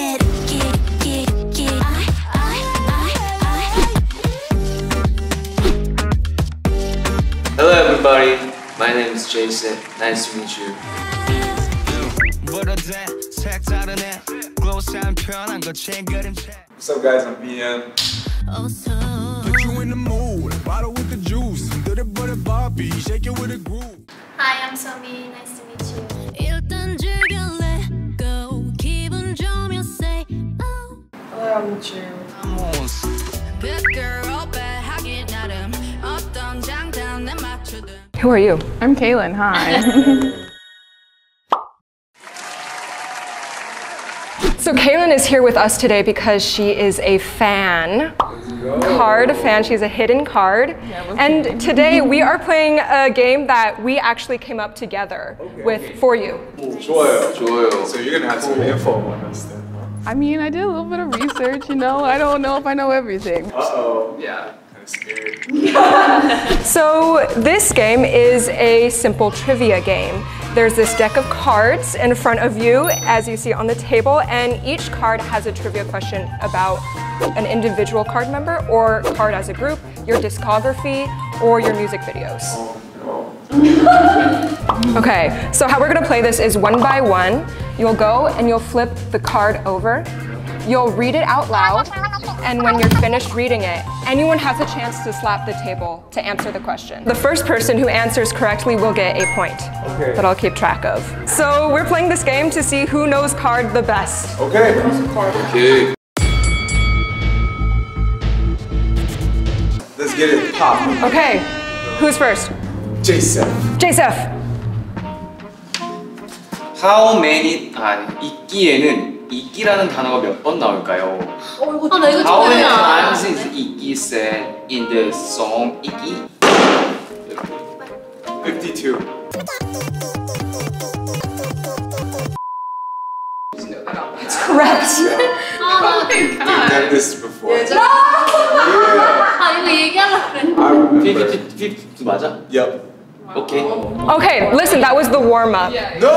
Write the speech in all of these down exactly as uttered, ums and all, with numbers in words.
get, get, get, get. I, I, I, I. Hello everybody, my name is J.Seph. Nice to meet you. What's up guys, I'm B M. Put you in the mood, bottle with the juice, do the butter bobby, shake it with a groove. Hi, I'm Somin, nice to meet you. Hello, I'm Jill. Who are you? I'm Kaylin, hi. So Kaylin is here with us today because she is a fan, KARD fan. She's a hidden KARD. Yeah, and today we are playing a game that we actually came up together okay. with for you. Joy, joy. So you're gonna have some info on us then. I mean, I did a little bit of research. You know, I don't know if I know everything. Uh oh, yeah. So this game is a simple trivia game. There's this deck of cards in front of you, as you see on the table, and each card has a trivia question about an individual KARD member or KARD as a group, your discography, or your music videos. Okay, so how we're gonna play this is one by one. You'll go and you'll flip the KARD over. You'll read it out loud, and when you're finished reading it, anyone has a chance to slap the table to answer the question. The first person who answers correctly will get a point okay. that I'll keep track of. So we're playing this game to see who knows KARD the best. Okay. Okay. Let's get it popped. Okay. Who's first? J.Seph. J.Seph. How many? 아니, 이끼에는 이끼라는 단어가 몇 번 나올까요? 어, 이거 아, 이거 How many times is Icky said in the song Icky? fifty-two. It's correct. Oh my god. I've done this before. No! 아, 이거 얘기하려고 그랬는데. fifty-two 맞아? Yep. Okay. Okay, listen, that was the warm-up. Yeah, yeah. No!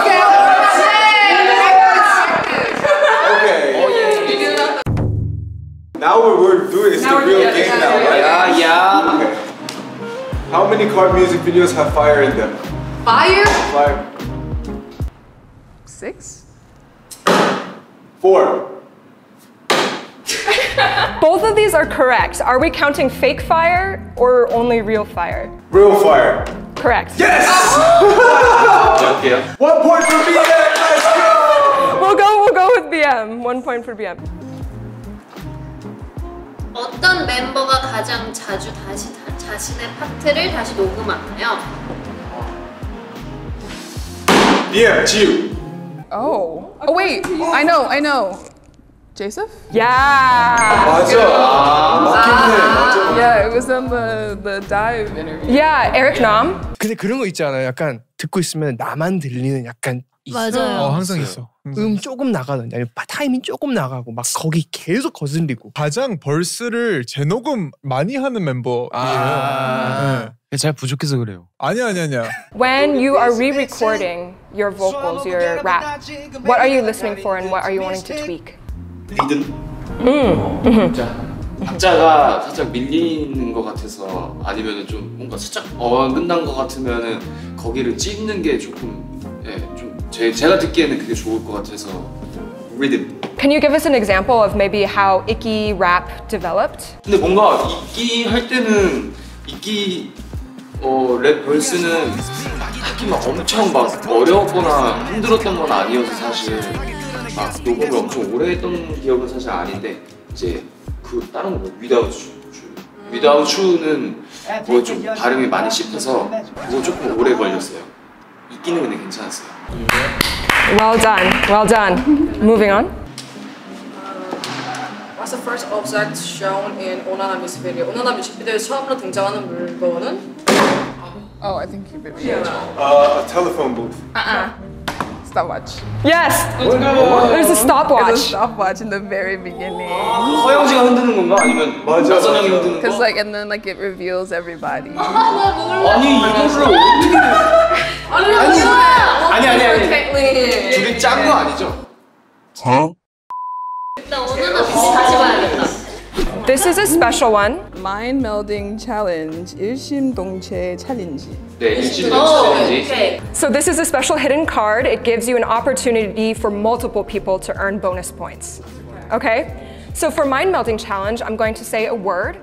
Okay, okay. Now what we're doing is now the real game now, right? Yeah, yeah. Okay. How many KARD music videos have fire in them? Fire? Fire. Six? Four. Both of these are correct. Are we counting fake fire or only real fire? Real fire. Correct. Yes! Oh! Okay. One point for B M, let's go! We'll go, we'll go with B M. One point for B M. 어떤 멤버가 가장 자주 다시 다, 자신의 파트를 다시 녹음하나요? B M, 지우. Oh. Oh wait, I know, I know. J.Seph? Yeah. 맞아. 맞아. Yeah, it was on the the dive interview. Yeah, Eric Nam. 근데 그런 거 있지 않아요? 약간 듣고 있으면 나만 들리는 약간 맞아요. 어, 항상 있어. 음 조금 나가는, 아니면 타이밍 조금 나가고 막 거기 계속 거슬리고. 가장 벌스를 재녹음 많이 하는 멤버예요. 아. 네. 잘 부족해서 그래요. 아니야, 아니야, 아니야. When you are re-recording your vocals, your rap, what are you listening for and what are you wanting to tweak? 리듬 음. 박자 박자가 살짝 밀리는 것 같아서 아니면은 좀 뭔가 살짝 어긋난 것 같으면은 거기를 찝는 게 조금 예 좀 제 제가 듣기에는 그게 좋을 것 같아서 리듬. Can you give us an example of maybe how Icky rap developed? 근데 뭔가 Icky 할 때는 Icky 어 랩 벌스는 하기 막 엄청 막 어려웠거나 힘들었던 건 아니어서 사실. 막 녹음을 엄청 오래 했던 기억은 사실 아닌데 이제 그 다른 거 Without You Without You는 뭐 좀 발음이 많이 씹혀서 그거 조금 오래 걸렸어요. 있기는 근데 괜찮았어요. Well done, well done. Moving on. What's the first object shown in Oh NaNa music video? Oh NaNa music video에 처음으로 등장하는 물건은? Oh, I think you beat me. Uh, a telephone booth. Uh-uh. Stopwatch. Yes! There's a stopwatch. There's a stopwatch in the very beginning. Because like, and then like it reveals everybody. Huh? This is a special one. Mind melding challenge. 일심동체 챌린지. 네, 일심동체 챌린지. So this is a special hidden card. It gives you an opportunity for multiple people to earn bonus points. Okay? So for mind melding challenge, I'm going to say a word,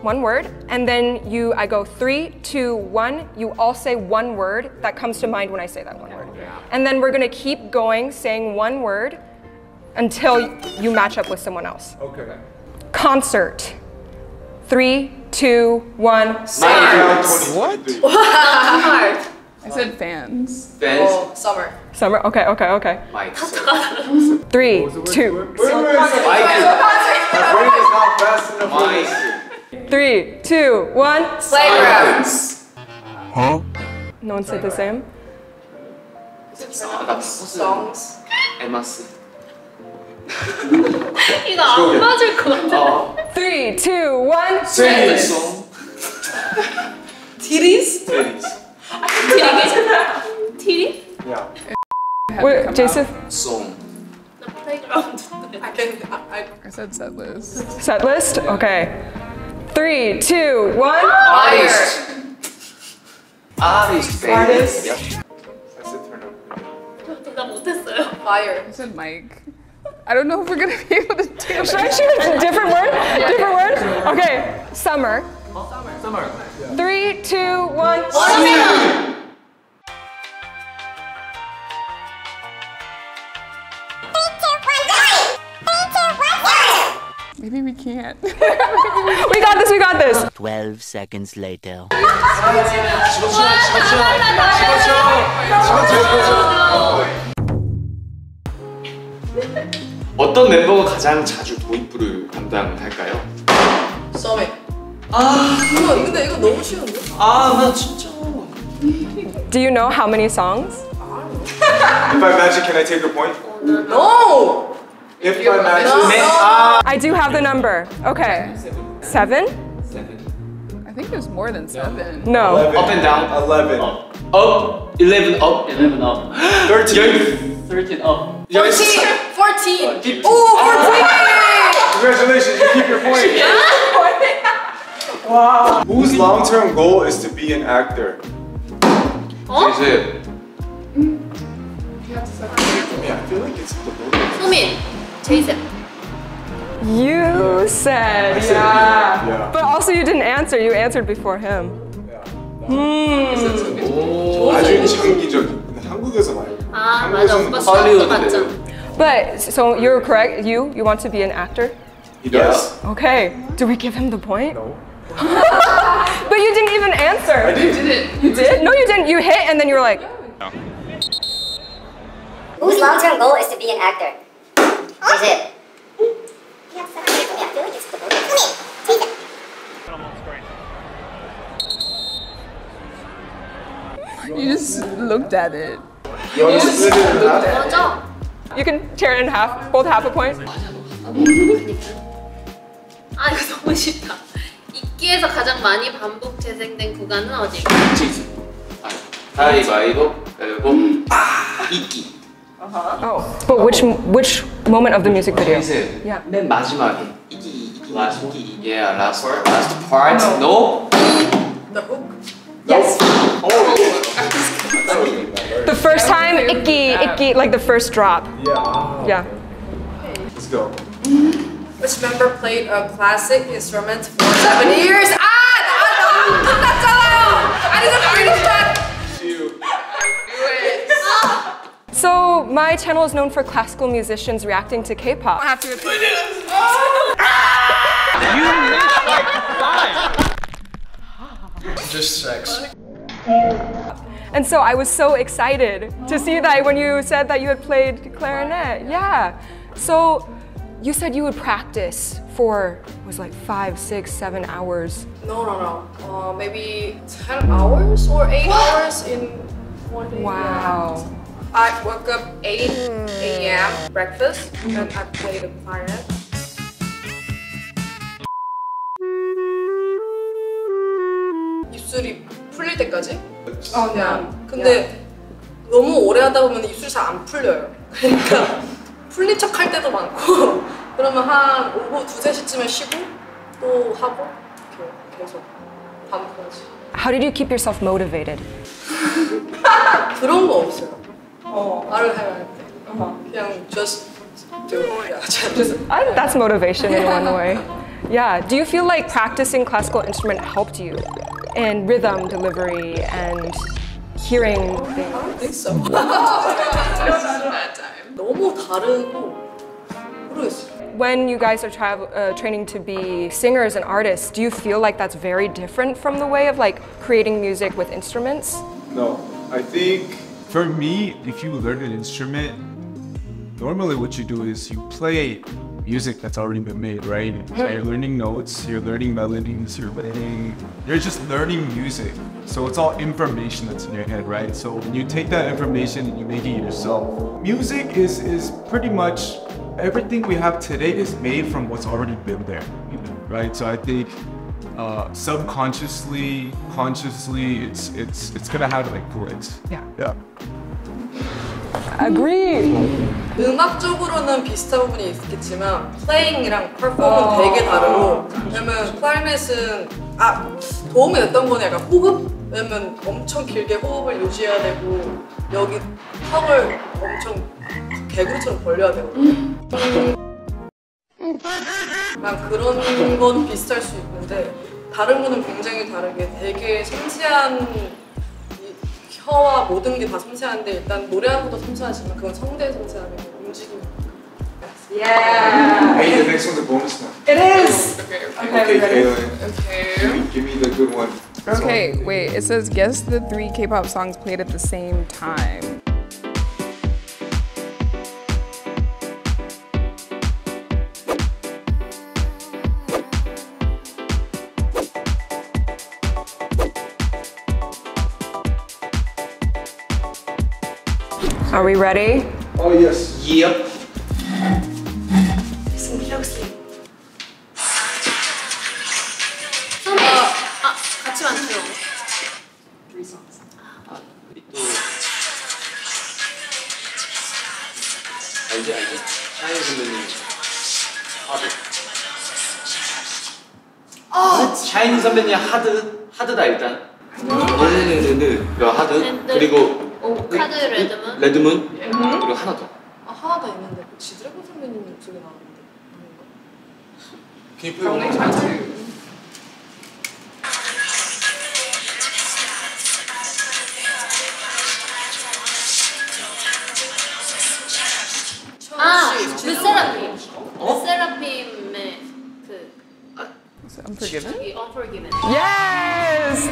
one word, and then you, I go three, two, one. You all say one word that comes to mind when I say that one word. And then we're gonna keep going, saying one word until you match up with someone else. Okay. Concert. Three, two, one. Fans. What? I said fans. Fans. Oh, summer. Summer. Okay. Okay. Okay. Mike. Three, two. Three, two, one. Playgrounds. Huh? No one said the same. Songs. 이거 안 맞을 것 같아. Three, two, one. Tennis. Titties. Titties. Titties. Yeah. Wait, J.Seph. Song. The playground. I can. I, I said set list. Set list. Okay. Three, two, one. Artist. Artist. Artist. I said turn up. 나 못했어요. Fire. I said Mike. I don't know if we're gonna be able to do it. Should I choose a different word? Different word? Okay, summer. Summer. Summer. Three, two, one. Summer. Maybe we can't. We got this, we got this. Twelve seconds later. 어떤 멤버가 가장 자주 도입부를 담당할까요? Somin. 아, 이거 근데 이거 너무 쉬운데? 아, 나 진짜. Do you know how many songs? If I magic, can I take a point? No. If I magic, no. I do have the number. Okay. Seven? Seven. I think there's more than seven. No. Eleven. Up and down. Eleven. Up. Up. Eleven up. Eleven up. Thirteen. Thirteen up. fourteen! fourteen! fourteen. Ooh, fourteen! Congratulations, you keep your point! Wow! Whose long-term goal is to be an actor? Huh? J.Seph. I feel like it's the bonus. Somin. J.Seph. You said, said yeah. yeah. But also you didn't answer, you answered before him. Yeah. Hmm. Oh. 아주 치명적인. 한국에서 많이. 아, 맞아. 오빠 수학도 봤잖아. But, so you're correct. You, you want to be an actor? He does. Yeah. Okay. Do we give him the point? No. But you didn't even answer. I did. You did it. You did? No, you didn't. You hit and then you were like. No. Whose long-term goal is to be an actor? Is it? Yeah, I feel like it's the goal. Come here. Take it. You just looked at it. You, you just looked at it. You can tear it in half, hold half a point. 아 이거 너무 쉽다. 이끼에서 가장 많이 반복 재생된 구간은 어디? 치즈. 가위바위보 그리고 이끼. Oh, but which which moment of the music video? Yeah. 맨 마지막에 이끼 이끼 이끼 이게 last last part. No. The hook. Yes. The first time, Icky, Icky, like the first drop. Yeah. Yeah. Okay. Let's go. Which member played a classic instrument for seven years? Ah! I didn't read that! You. I knew it. So, my channel is known for classical musicians reacting to K-pop. I have to repeat it. You missed like five. Just sex. And so I was so excited to see that when you said that you had played clarinet. Yeah. So you said you would practice for was like five, six, seven hours. No, no, no. Uh, maybe ten hours or eight what? hours in one day. Wow. I woke up eight A M breakfast, mm. and I played the clarinet. 입술이 풀릴 때까지? 아, 그냥. 근데 너무 오래 하다 보면 입술이 잘 안 풀려요. 그러니까 풀린 척 할 때도 많고 그러면 한 오후 두세 시쯤에 쉬고 또 하고 이렇게 계속 밤까지. How did you keep yourself motivated? 그런 거 없어요. 어, 말을 해야 할 때. 그냥 just do it. Yeah, just, I, that's motivation in one way. Yeah. Do you feel like practicing classical instrument helped you in rhythm delivery and hearing things? I don't think so. 너무 다르고 모르겠어요. When you guys are travel, uh, training to be singers and artists, do you feel like that's very different from the way of like creating music with instruments? No, I think for me, if you learn an instrument, normally what you do is you play music that's already been made, right? So you're learning notes, you're learning melodies, you're learning, you're just learning music. So it's all information that's in your head, right? So when you take that information and you make it yourself. Music is, is pretty much everything we have today is made from what's already been there, right? So I think uh, subconsciously, consciously, it's it's it's gonna have like correlates. Yeah. Yeah. Agree. 음악적으로는 비슷한 부분이 있겠지만 플레잉이랑 퍼포먼스 되게 다르고, 왜냐면 클라리넷은 아 도움이 됐던 거는 약간 호흡, 왜냐면 엄청 길게 호흡을 유지해야 되고 여기 턱을 엄청 개구리처럼 벌려야 되거든요. 막 그런 건 비슷할 수 있는데 다른 거는 굉장히 다르게 되게 섬세한 혀와 모든 게 다 섬세한데 일단 노래하는 것도 섬세하지만 그건 성대에 섬세하는 움직임이니까. Yeah. Hey, the next one's a bonus now. It is. Okay, okay, okay, Kaylin. Okay. Give me the good one. Okay, wait. It says guess the three K-pop songs played at the same time. Are we ready? Oh yes. Yep. Listen closely. Somin. Uh, ah, 같이 만들어. Three songs. 아, 또. 알지 알지. 샤이 선배님. 하드. 아, 샤이 선배님 하드 하드다 일단. 네네네네. 그 하드 그리고. 오, 카드 레드문? 레드문? 예. 그리고 하나 더. 아, 하나 더 있는데. 지드래곤 선배님 목소리 나오는데. 기쁘요. 오늘 잘 지. 아, 르세라핌. 어? 르세라핌의 그 Unforgiven? Unforgiven. Yes!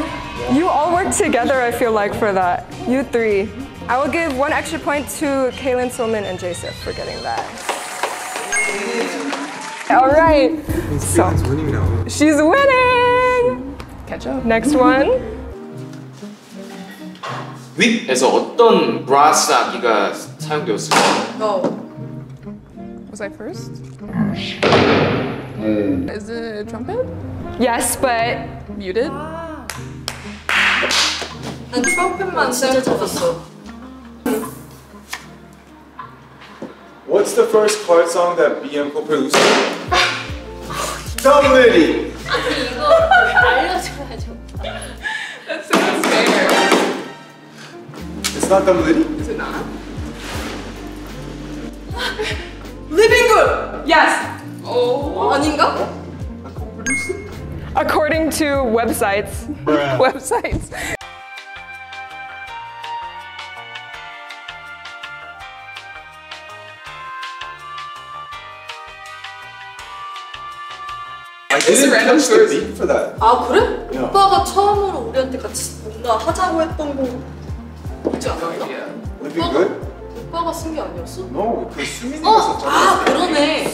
You all work together, I feel like, for that. You three. I will give one extra point to Kaylin, Somin, and J.Seph for getting that. Yeah. All right. So, she's winning now. She's winning! Catch up. Next one. 윗에서 어떤 브라스 악기가 사용되었을까요? No. Was I first? Is it a trumpet? Yes, but muted. 아. 난 트럼펫만 생각했었어. What's the first KARD song that B M co-produced? Dumb Litty. 아니 이거 알려줘야죠. That's so unfair. It's not Dumb Litty? Is it not? Living Good. Yes. Oh, 아닌가? According to websites. websites. I didn't touch the beat for that. 아 그래? Yeah. 오빠가 처음으로 우리한테 같이 뭔가 하자고 했던 거 보지 않았나? Living Good? 오빠가 쓴 게 아니었어? No, 그 수민이가 썼잖아. 아 그러네.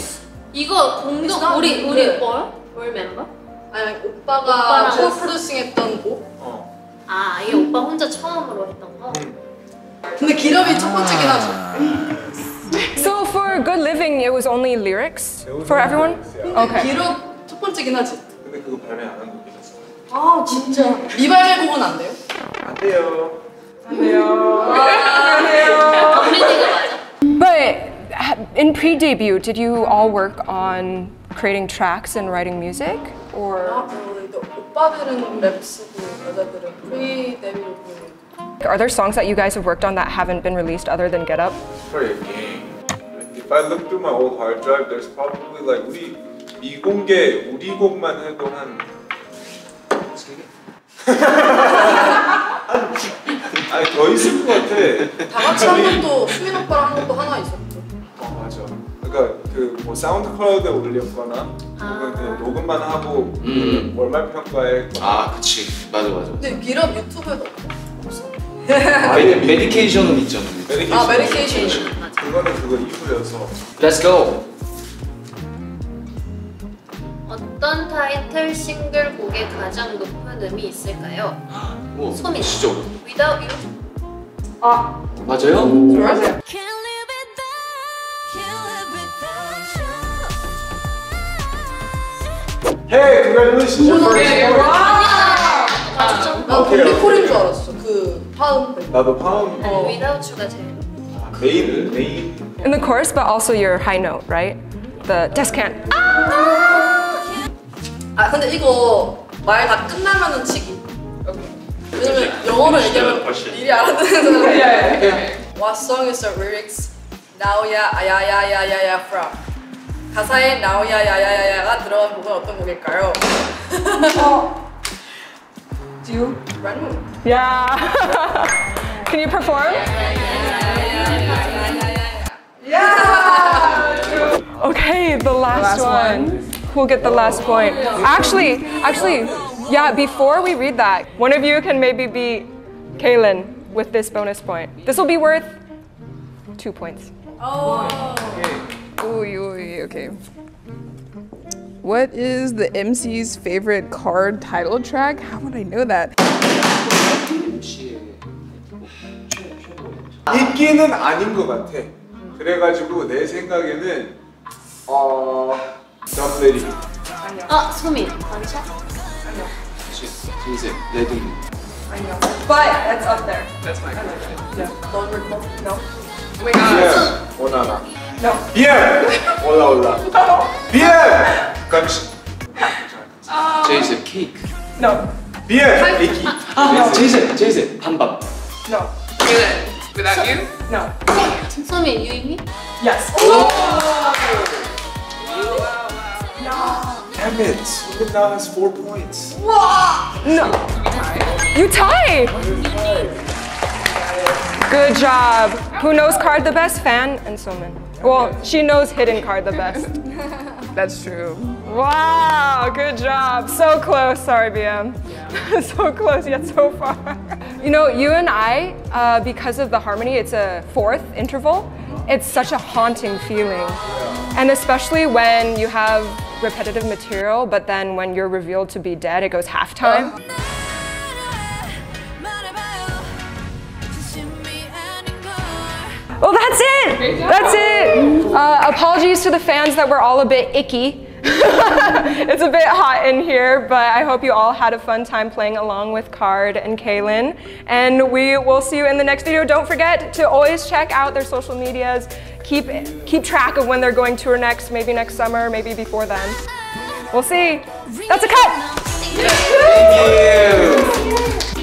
이거 공동 우리 우리 뭘? 뭘 멤버? 아니 오빠가 프로듀싱 했던 곡? 어. 아 이게 오빠 혼자 처음으로 했던 거? 근데 기름이 첫 번째긴 하죠. So for Good Living it was only lyrics for everyone? Okay. 기름 첫 번째긴 하지. 근데 그거 발매 안 한 곡이긴 했어. 아 진짜 미발매곡은 안 돼요? 안 돼요. 안 돼요. 안 돼요. But in In pre-debut, did you all work on creating tracks and writing music? Or? Not really. The 오빠들은 랩 쓰고 여자들은 pre-debut. Are there songs that you guys have worked on that haven't been released other than Get Up? Sorry, if I look through my old hard drive, there's probably like 우리 미공개 우리 곡만 해도 한 세 개? 아니 더 있을 것 같아. 다 같이 한 것도 수민 오빠랑 한 것도 하나 있었죠. 어 맞아. 그러니까 그 뭐 사운드 클라우드에 올렸거나 아. 그냥 녹음만 하고 음. 월말 평가에. 아 그치 맞아 맞아. 근데 기럽 유튜브에도 없어. 메디케이션은 있잖아. 아 메디케이션. 그거는 그거 이후여서. Let's go. 어떤 타이틀 싱글곡에 가장 높은 음이 있을까요? 오, 소민. 진짜 어려워. Without You. 아 맞아요? 맞아요. Hey, congratulations. 나 블랙홀인 줄 알았어. 그 파운드. 나도 파운드. Without You가 제일. 메인 메인. In the chorus, but also your high note, right? The descant. 아 근데 이거 말 다 끝나면은 치기. 왜냐면 영어로 얘기하면 미리 알아듣는 거예요. What song is the lyrics? 나오야 아야야야야야 from. 가사에 나오야 야야야야가 들어간 곡은 어떤 곡일까요? Do you run? Yeah. Can you perform? Yeah. Okay, the last one. We'll get the last point. Actually, actually, yeah, before we read that, one of you can maybe beat Kaylin with this bonus point. This will be worth two points. Oh. Ooh, ooh, okay. What is the M C's favorite KARD title track? How would I know that? Icky는 아닌 것 같아. 그래가지고 내 생각에는 어. Dumb Litty. 아, 소민. 원샷? 아니요. 진심. 내 동료. 아니요. But that's up there. That's my question. Yeah. Don't recall? No. Oh my god. B M. Oh NaNa. No. B M. Ola Ola. No. B M. Gumsh. J.Seph cake. No. B M. Icky. No. J.Seph. J.Seph. 반반. No. Without You? No. 소민, you and me? Yes. Damn it! Somin now has four points. Wow! No. You tie. Good job. Who knows KARD the best? Fan and Somin. Well, she knows hidden KARD the best. That's true. Wow! Good job. So close. Sorry, B M. Yeah. So close yet so far. You know, you and I, uh, because of the harmony, it's a fourth interval. It's such a haunting feeling, and especially when you have repetitive material, but then when you're revealed to be dead, it goes halftime. Oh, well, that's it! That's it! Uh, apologies to the fans that we're all a bit icky. It's a bit hot in here, but I hope you all had a fun time playing along with KARD and Kaylin. And we will see you in the next video. Don't forget to always check out their social medias. Keep, keep track of when they're going tour next, maybe next summer, maybe before then. We'll see. That's a cut! Thank you.